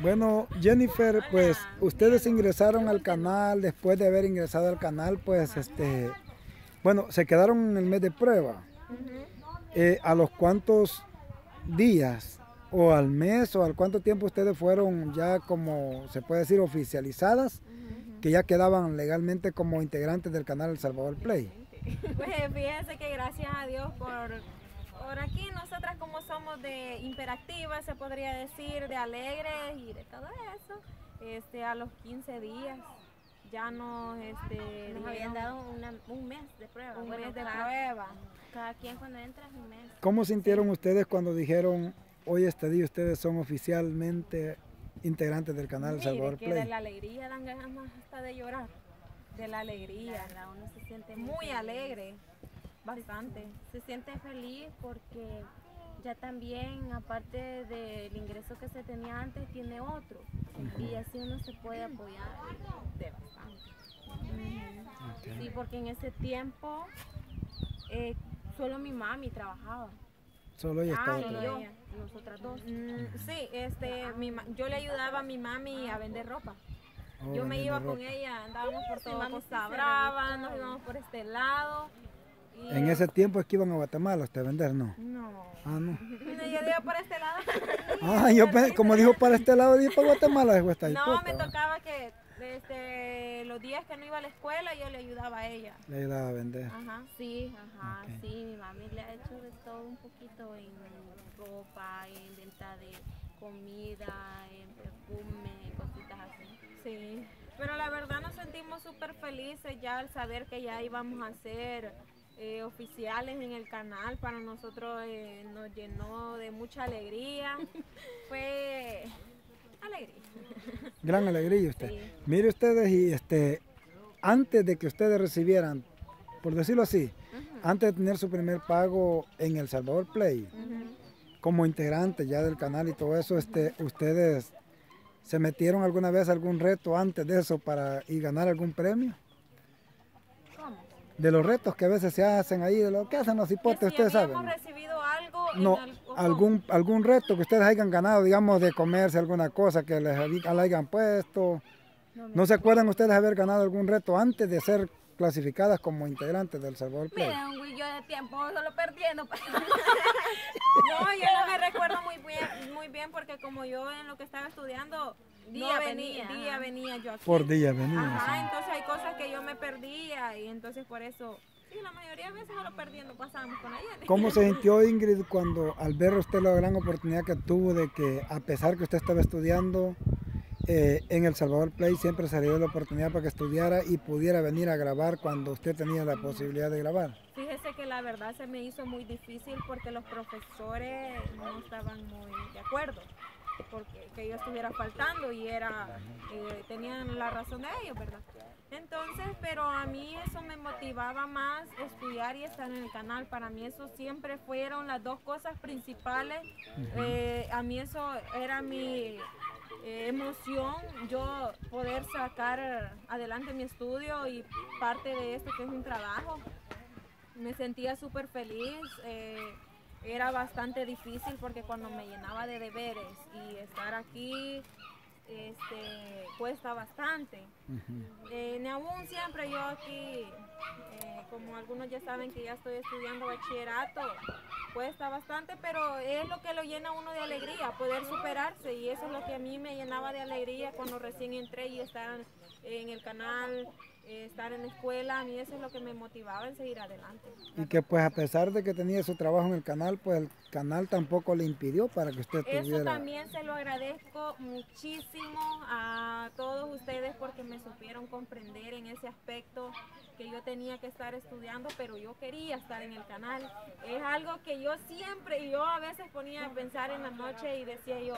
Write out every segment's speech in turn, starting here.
Bueno, Jennifer, pues ustedes ingresaron al canal, después de haber ingresado al canal, pues bueno, se quedaron en el mes de prueba. ¿A los cuántos días o al mes o al cuánto tiempo ustedes fueron ya, como se puede decir, oficializadas, que ya quedaban legalmente como integrantes del canal El Salvador Play? Pues fíjense que gracias a Dios por aquí nosotras, como somos de imperativas, se podría decir, de alegres y de todo eso, a los 15 días ya nos habían dado un mes de prueba. Un mes de prueba. Cada quien cuando entra es un mes. ¿Cómo sintieron ustedes cuando dijeron, hoy este día ustedes son oficialmente integrantes del canal El Salvador Play? De la alegría dan ganas hasta de llorar. De la alegría, uno se siente muy alegre. Bastante. Se siente feliz porque ya también, aparte del ingreso que se tenía antes, tiene otro. Y así uno se puede apoyar de bastante. Sí, porque en ese tiempo solo mi mami trabajaba. Solo ella estaba trabajando. Yo, nosotras dos. Sí, yo le ayudaba a mi mami a vender ropa. Yo me iba con ella, andábamos por toda Costa Brava, nos íbamos por este lado. ¿En ese tiempo es que iban a Guatemala usted a vender, no? No. Ah, no. Yo digo para este lado. Ah, yo como dijo para este lado, dije para Guatemala. No, me tocaba que desde los días que no iba a la escuela yo le ayudaba a ella. Le ayudaba a vender. Ajá, sí, ajá, okay. Sí, mi mami le ha hecho de todo un poquito, en ropa, en venta de comida, en perfume, cositas así. Sí, pero la verdad nos sentimos súper felices ya al saber que ya íbamos a hacer oficiales en el canal. Para nosotros nos llenó de mucha alegría. Fue alegría. Gran alegría usted. Sí. Mire ustedes, y antes de que ustedes recibieran, por decirlo así, antes de tener su primer pago en El Salvador Play, como integrante ya del canal y todo eso, ¿ustedes se metieron alguna vez a algún reto antes de eso y ganar algún premio? De los retos que a veces se hacen ahí, de lo que hacen los hipotes, ustedes saben. ¿Hemos recibido algo? No, algún reto que ustedes hayan ganado, digamos, de comerse alguna cosa que les hayan puesto. ¿No se acuerdan ustedes haber ganado algún reto antes de ser clasificadas como integrantes del Salvador Play? Miren, yo de tiempo solo perdiendo. No, yo no me recuerdo muy bien porque como yo en lo que estaba estudiando, día venía yo aquí. Por día venía. Ajá, sí. Entonces hay cosas que yo me perdía y entonces por eso, sí, la mayoría de veces a lo perdiendo pasábamos con ella. ¿Cómo se sintió Ingrid cuando, al ver usted la gran oportunidad que tuvo de que, a pesar que usted estaba estudiando, en El Salvador Play siempre se le dio la oportunidad para que estudiara y pudiera venir a grabar cuando usted tenía la posibilidad de grabar? Fíjese que la verdad se me hizo muy difícil porque los profesores no estaban muy de acuerdo que yo estuviera faltando y tenían la razón de ellos, ¿verdad? Entonces, pero a mí eso me motivaba más, estudiar y estar en el canal. Para mí eso siempre fueron las dos cosas principales. A mí eso era mi emoción, yo poder sacar adelante mi estudio y parte de esto que es un trabajo. Me sentía súper feliz. Era bastante difícil porque cuando me llenaba de deberes y estar aquí cuesta bastante. Ni aún siempre yo aquí, como algunos ya saben que ya estoy estudiando bachillerato, cuesta bastante, pero es lo que lo llena uno de alegría, poder superarse, y eso es lo que a mí me llenaba de alegría cuando recién entré y estar en el canal, estar en la escuela. A mí eso es lo que me motivaba en seguir adelante. Y que pues a pesar de que tenía su trabajo en el canal, pues el canal tampoco le impidió para que usted tuviera... Eso también se lo agradezco muchísimo a todos ustedes porque me supieron comprender en ese aspecto, que yo tenía que estar estudiando, pero yo quería estar en el canal. Es algo que yo siempre, a veces ponía a pensar en la noche y decía yo,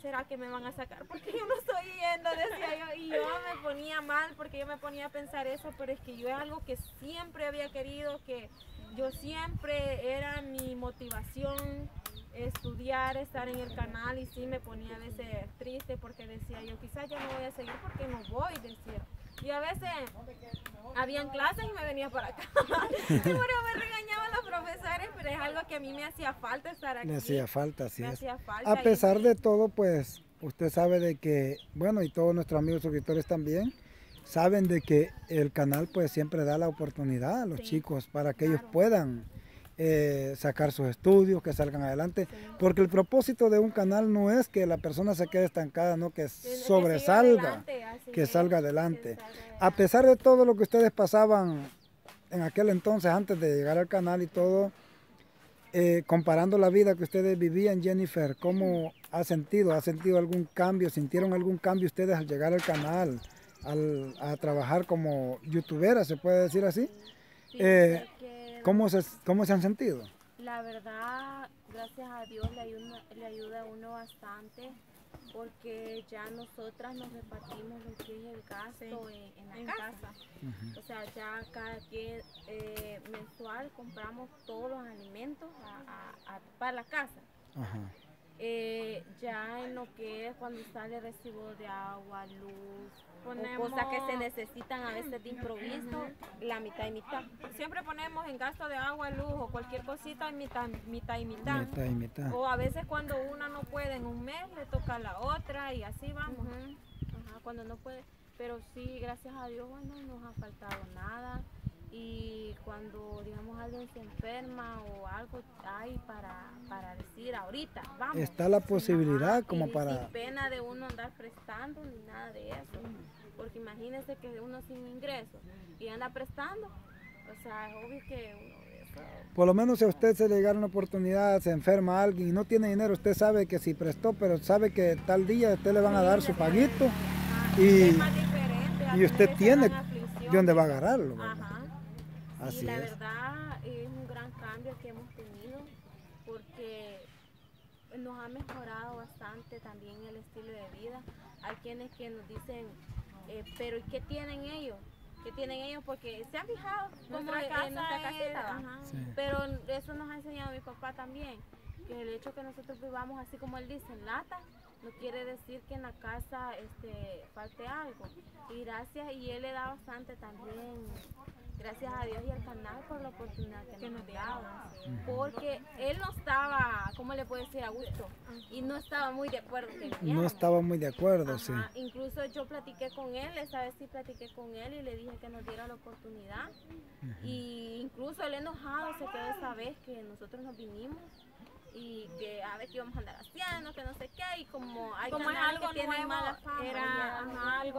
¿será que me van a sacar? Porque yo no estoy yendo, decía yo, y yo me ponía mal porque yo me ponía a pensar eso, pero es que yo es algo que siempre había querido, que yo siempre era mi motivación, estudiar, estar en el canal, y sí me ponía a veces triste porque decía yo, quizás ya no voy a seguir porque no voy, decía. Y a veces habían clases y me venía para acá. Y bueno, me regañaban los profesores, pero es algo que que a mí me hacía falta estar aquí. Me hacía falta, sí. A pesar de todo, pues, usted sabe de que, bueno, y todos nuestros amigos suscriptores también, saben de que el canal, pues, siempre da la oportunidad a los chicos para que ellos puedan sacar sus estudios, que salgan adelante, porque el propósito de un canal no es que la persona se quede estancada, no, que sobresalga, que salga adelante. A pesar de todo lo que ustedes pasaban en aquel entonces, antes de llegar al canal y todo, comparando la vida que ustedes vivían, Jennifer, ¿cómo ha sentido? ¿Ha sentido algún cambio? ¿Sintieron algún cambio ustedes al llegar al canal, a trabajar como youtubera, se puede decir así? ¿Cómo se han sentido? La verdad, gracias a Dios le ayuda a uno bastante, porque ya nosotras nos repartimos lo que es el gasto en la casa. O sea, ya cada quien mensual compramos todos los alimentos para la casa. Ya en lo que es cuando sale recibo de agua, luz, ponemos cosas que se necesitan a veces de improviso, la mitad y mitad. Siempre ponemos en gasto de agua, luz o cualquier cosita mitad y mitad. O a veces cuando una no puede en un mes, le toca a la otra y así vamos. Cuando no puede. Pero sí, gracias a Dios, bueno, no nos ha faltado nada. Y cuando, digamos, alguien se enferma o algo, hay para decir ahorita, vamos. Está la posibilidad como para... Sin pena de uno andar prestando ni nada de eso, porque imagínense que uno sin ingresos y anda prestando, o sea, es obvio que uno... Por lo menos si a usted se le llega una oportunidad, se enferma a alguien y no tiene dinero, usted sabe que si prestó, pero sabe que tal día a usted le van a dar su paguito y usted tiene de dónde va a agarrarlo. Así la verdad es un gran cambio que hemos tenido, porque nos ha mejorado bastante también el estilo de vida. Hay quienes que nos dicen, pero ¿qué tienen ellos? ¿Qué tienen ellos? Porque se han fijado en nuestra casita. Pero eso nos ha enseñado mi papá también, que el hecho que nosotros vivamos así como él dice, en lata, no quiere decir que en la casa falte algo. Y gracias, y él le da bastante también... Gracias a Dios y al canal por la oportunidad que nos daba, porque él no estaba, ¿cómo le puedo decir? A gusto, y no estaba muy de acuerdo. No estaba muy de acuerdo, sí. Incluso yo platiqué con él, esa vez sí platiqué con él y le dije que nos diera la oportunidad. Y incluso él enojado se quedó esa vez que nosotros nos vinimos. Y que a ver qué íbamos a andar haciendo, que no sé qué, y como hay como algo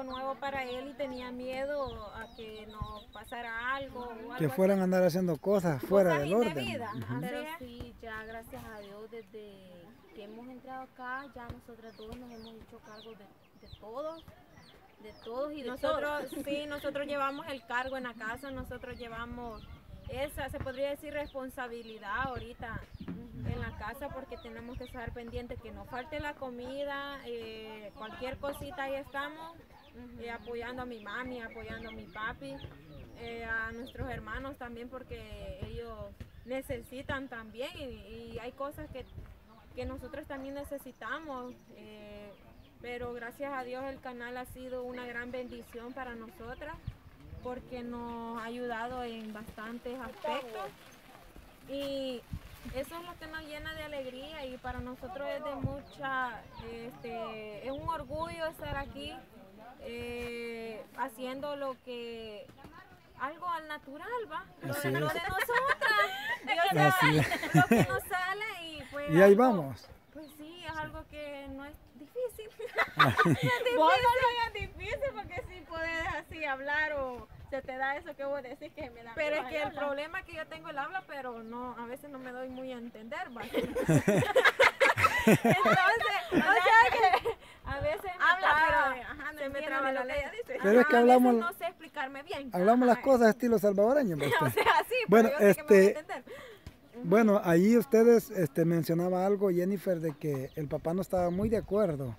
nuevo para él y tenía miedo a que nos pasara algo. Que fueran a andar haciendo cosas fuera del orden. Pero sí, ya gracias a Dios desde que hemos entrado acá, ya nosotras todos nos hemos hecho cargo de todos. Sí, nosotros llevamos el cargo en la casa, nosotros llevamos esa, se podría decir, responsabilidad ahorita en la casa, porque tenemos que estar pendientes que no falte la comida, cualquier cosita ahí estamos, apoyando a mi mami, apoyando a mi papi, a nuestros hermanos también, porque ellos necesitan también y hay cosas que nosotros también necesitamos, pero gracias a Dios el canal ha sido una gran bendición para nosotras, porque nos ha ayudado en bastantes aspectos y eso es lo que nos llena de alegría, y para nosotros es de mucha, es un orgullo estar aquí haciendo lo que, algo al natural, ¿va? Lo de nosotras, lo que nos sale y pues... Y ahí algo, vamos. Pues sí, es algo que no es difícil. Vos no lo hagas difícil, porque sí puedes así hablar o... Se te da eso que vos decís que me da. Pero es que el problema es que yo tengo el habla, pero no, a veces no me doy muy a entender, ¿va? Entonces, o sea que a veces se me traba la lengua. Pero es que hablamos, no sé explicarme bien. Hablamos las cosas estilo salvadoreño. O sea, sí, bueno, yo sé que me voy a entender. Bueno, ahí ustedes mencionaba algo, Jennifer, de que el papá no estaba muy de acuerdo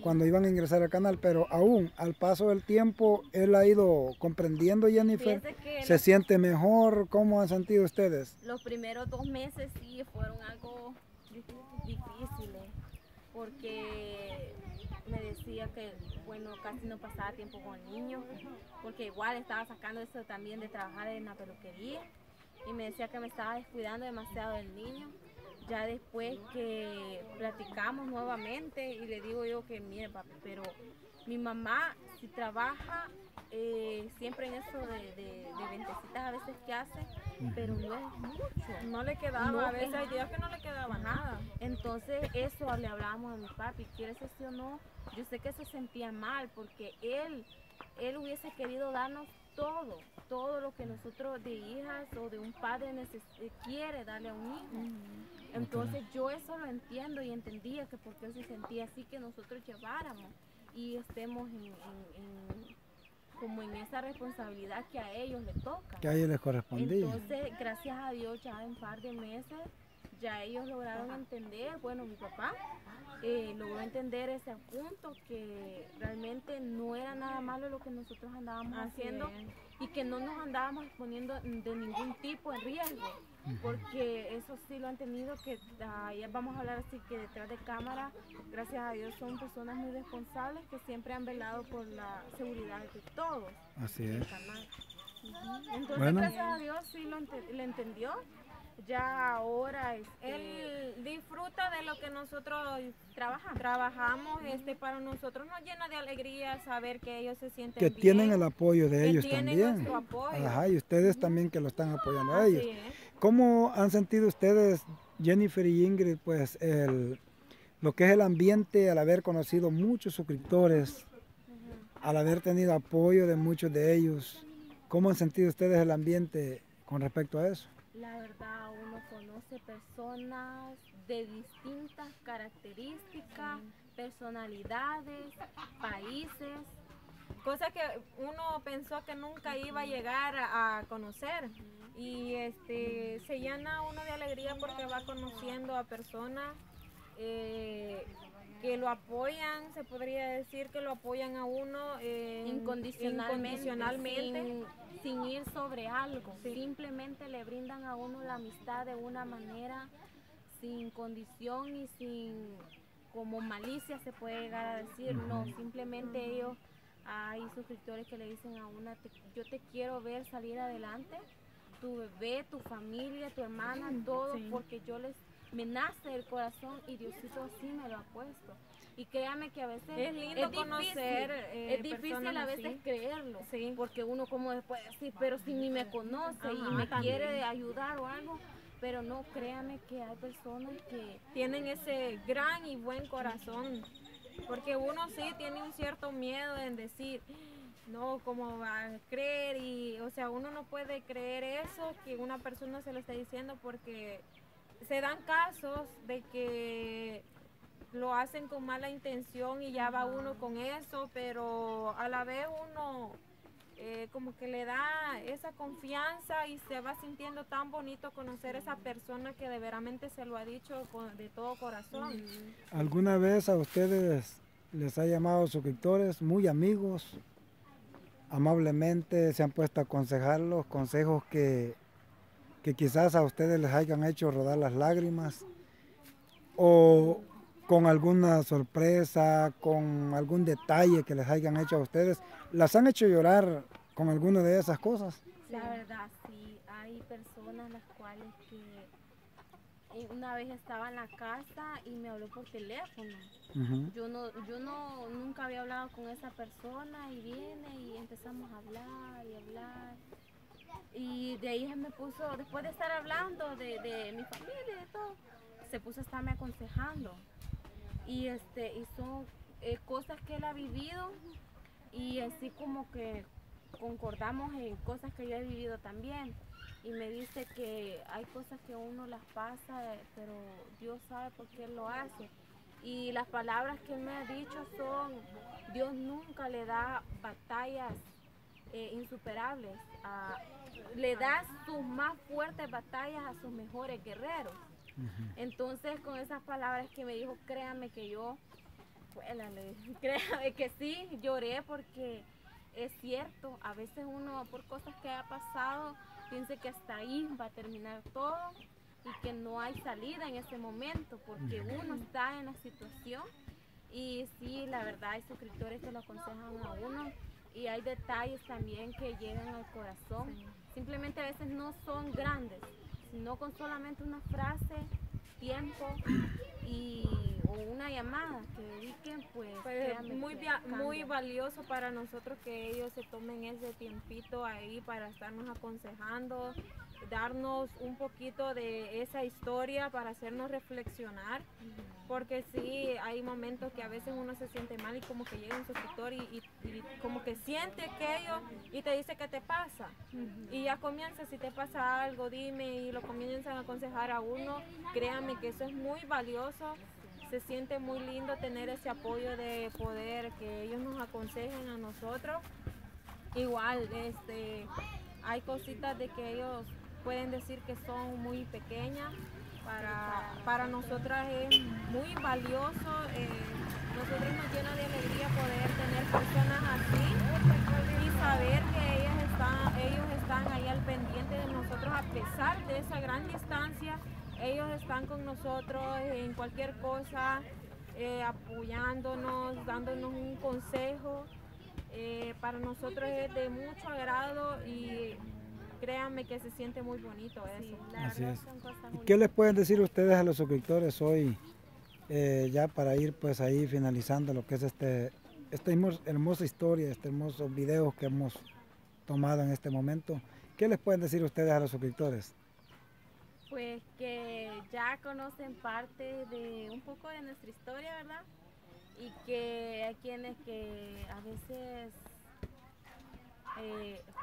cuando iban a ingresar al canal, pero aún al paso del tiempo él ha ido comprendiendo, Jennifer, se siente mejor. ¿Cómo han sentido ustedes? Los primeros 2 meses sí fueron algo difíciles, porque me decía que, bueno, casi no pasaba tiempo con niños, porque igual estaba sacando eso también de trabajar en la peluquería. y me decía que me estaba descuidando demasiado del niño. Ya después que platicamos nuevamente y le digo yo que mire papi, pero mi mamá si trabaja siempre en eso de ventecitas a veces que hace, pero no es mucho. No le quedaba, no, a veces hay días que no le quedaba nada. Entonces eso le hablábamos a mi papi, ¿quieres eso o no? Yo sé que se sentía mal porque él hubiese querido darnos todo lo que nosotros de hijas o de un padre quiere darle a un hijo. Entonces yo eso lo entiendo y entendía que porque él se sentía así que nosotros lleváramos y estemos como en esa responsabilidad que a ellos les toca. Que a ellos les correspondía. Entonces, gracias a Dios, ya en un par de meses, ya ellos lograron entender, bueno, mi papá logró entender ese punto, que realmente no era nada malo lo que nosotros andábamos haciendo y que no nos andábamos exponiendo de ningún tipo de riesgo, porque eso sí lo han tenido, que ya vamos a hablar así que detrás de cámara, gracias a Dios son personas muy responsables que siempre han velado por la seguridad de todos. Así es. Entonces, bueno, gracias a Dios sí lo entendió. Ya ahora él disfruta de lo que nosotros trabajamos. Para nosotros nos llena de alegría saber que ellos se sienten bien, que tienen el apoyo de ellos también. Que tienen nuestro apoyo. Ajá, y ustedes también que lo están apoyando a ellos. ¿Cómo han sentido ustedes, Jennifer y Ingrid, pues lo que es el ambiente al haber conocido muchos suscriptores, al haber tenido apoyo de muchos de ellos? ¿Cómo han sentido ustedes el ambiente con respecto a eso? La verdad, uno conoce personas de distintas características, personalidades, países. Cosas que uno pensó que nunca iba a llegar a conocer. Y se llena uno de alegría porque va conociendo a personas que lo apoyan, se podría decir que lo apoyan a uno incondicionalmente. Sin ir sobre algo, simplemente le brindan a uno la amistad de una manera sin condición y sin como malicia se puede llegar a decir, no, simplemente ellos, hay suscriptores que le dicen a una, yo te quiero ver salir adelante, tu bebé, tu familia, tu hermana, todo, porque yo me nace el corazón y Diosito así me lo ha puesto. Y créame que a veces es lindo conocer, es difícil a veces creerlo, porque uno como después decir, pero si ni me conoce y me quiere ayudar o algo, pero no, créame que hay personas que tienen ese gran y buen corazón, porque uno sí tiene un cierto miedo en decir, no, ¿cómo va a creer? Y, o sea, uno no puede creer eso, que una persona se lo está diciendo, porque se dan casos de que lo hacen con mala intención y ya va uno con eso, pero a la vez uno como que le da esa confianza y se va sintiendo tan bonito conocer a esa persona que de veramente se lo ha dicho de todo corazón. ¿Alguna vez a ustedes les ha llamado suscriptores, muy amigos, amablemente se han puesto a aconsejarlos, consejos que quizás a ustedes les hayan hecho rodar las lágrimas, o con alguna sorpresa, con algún detalle que les hayan hecho a ustedes? ¿Las han hecho llorar con alguna de esas cosas? La verdad, sí. Hay personas las cuales que una vez estaba en la casa y me habló por teléfono. Yo nunca había hablado con esa persona y viene y empezamos a hablar y hablar. Y de ahí me puso, después de estar hablando de mi familia y de todo, se puso a estarme aconsejando. Y, y son cosas que él ha vivido y así como que concordamos en cosas que yo he vivido también. Y me dice que hay cosas que uno las pasa, pero Dios sabe por qué él lo hace. Y las palabras que él me ha dicho son, Dios nunca le da batallas insuperables. Le da sus más fuertes batallas a sus mejores guerreros. Entonces, con esas palabras que me dijo, créame que yo, créame que sí, lloré, porque es cierto, a veces uno por cosas que ha pasado piensa que hasta ahí va a terminar todo y que no hay salida en ese momento, porque uno está en la situación. Y sí, la verdad, hay suscriptores que lo aconsejan a uno y hay detalles también que llegan al corazón. Simplemente a veces no son grandes, sino con solamente una frase, tiempo o una llamada que dediquen, pues es muy valioso para nosotros que ellos se tomen ese tiempito ahí para estarnos aconsejando, darnos un poquito de esa historia para hacernos reflexionar, porque sí, hay momentos que a veces uno se siente mal y como que llega un suscriptor y como que siente aquello y te dice que te pasa, y ya comienza, si te pasa algo dime, y lo comienzan a aconsejar a uno. Créanme que eso es muy valioso, se siente muy lindo tener ese apoyo de poder que ellos nos aconsejen a nosotros. Igual, hay cositas de que ellos pueden decir que son muy pequeñas, para nosotras es muy valioso, nosotros nos llena de alegría poder tener personas así y saber que ellos están ahí al pendiente de nosotros a pesar de esa gran distancia. Ellos están con nosotros en cualquier cosa, apoyándonos, dándonos un consejo. Para nosotros es de mucho agrado y créanme que se siente muy bonito eso. Así es. ¿Y qué les pueden decir ustedes a los suscriptores hoy, ya para ir pues ahí finalizando lo que es esta hermosa historia, este hermoso video que hemos tomado en este momento? ¿Qué les pueden decir ustedes a los suscriptores? Pues que ya conocen parte de un poco de nuestra historia, ¿verdad? Y que hay quienes que a veces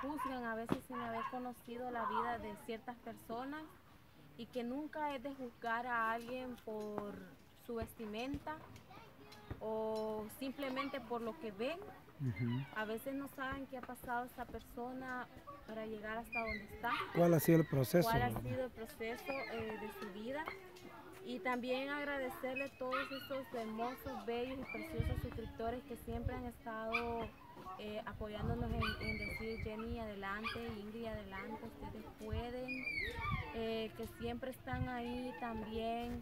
juzgan a veces sin haber conocido la vida de ciertas personas, y que nunca es de juzgar a alguien por su vestimenta o simplemente por lo que ven. A veces no saben qué ha pasado esta persona para llegar hasta donde está, cuál ha sido el proceso, de su vida. Y también agradecerle a todos esos hermosos, bellos y preciosos suscriptores que siempre han estado apoyándonos en decir: Jenny adelante, Ingrid adelante, ustedes pueden, que siempre están ahí también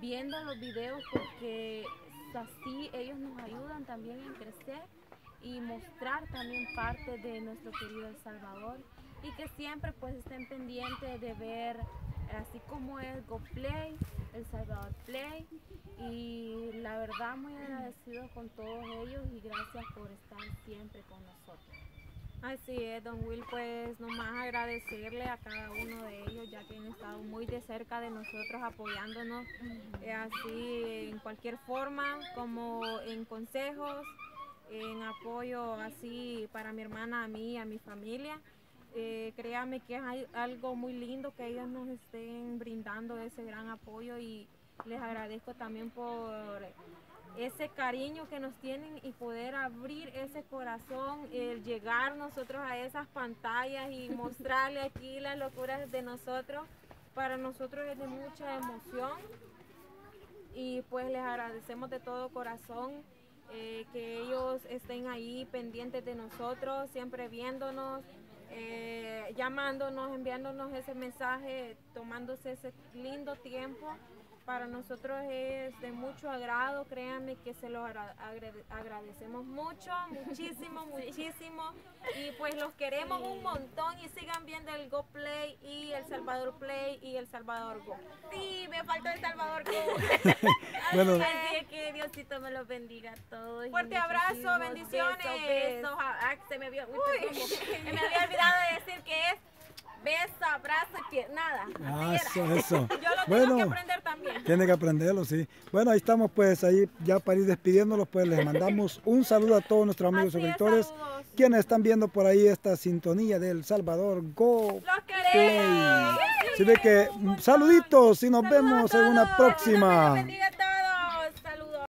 viendo los videos, porque así ellos nos ayudan también en crecer y mostrar también parte de nuestro querido El Salvador, y que siempre pues estén pendientes de ver así como es Go Play, El Salvador Play, y la verdad muy agradecidos con todos ellos y gracias por estar siempre con nosotros. Así es, don Will, pues nomás agradecerle a cada uno de ellos, ya que han estado muy de cerca de nosotros apoyándonos, así en cualquier forma, como en consejos, en apoyo así para mi hermana, a mí, a mi familia. Créame que es algo muy lindo que ellos nos estén brindando ese gran apoyo, y les agradezco también por ese cariño que nos tienen y poder abrir ese corazón, el llegar nosotros a esas pantallas y mostrarle aquí las locuras de nosotros. Para nosotros es de mucha emoción y pues les agradecemos de todo corazón que ellos estén ahí pendientes de nosotros, siempre viéndonos, llamándonos, enviándonos ese mensaje, tomándose ese lindo tiempo. Para nosotros es de mucho agrado, créanme que se lo agradecemos mucho, muchísimo, muchísimo. Y pues los queremos un montón, y sigan viendo el Go Play y El Salvador Play y El Salvador Go. Sí, me faltó El Salvador Go. Bueno. Así que Diosito me los bendiga a todos. Fuerte abrazo, bendiciones. Besos. Ah, me había olvidado de decir que es beso, abrazo, que nada. Ah, eso. Yo lo tengo que aprender también. Tiene que aprenderlo, sí. Bueno, ahí estamos pues ahí ya para ir despidiéndolos, pues les mandamos un saludo a todos nuestros amigos suscriptores, quienes están viendo por ahí esta sintonía del Salvador Go Play. Así de que saluditos y nos vemos en una próxima.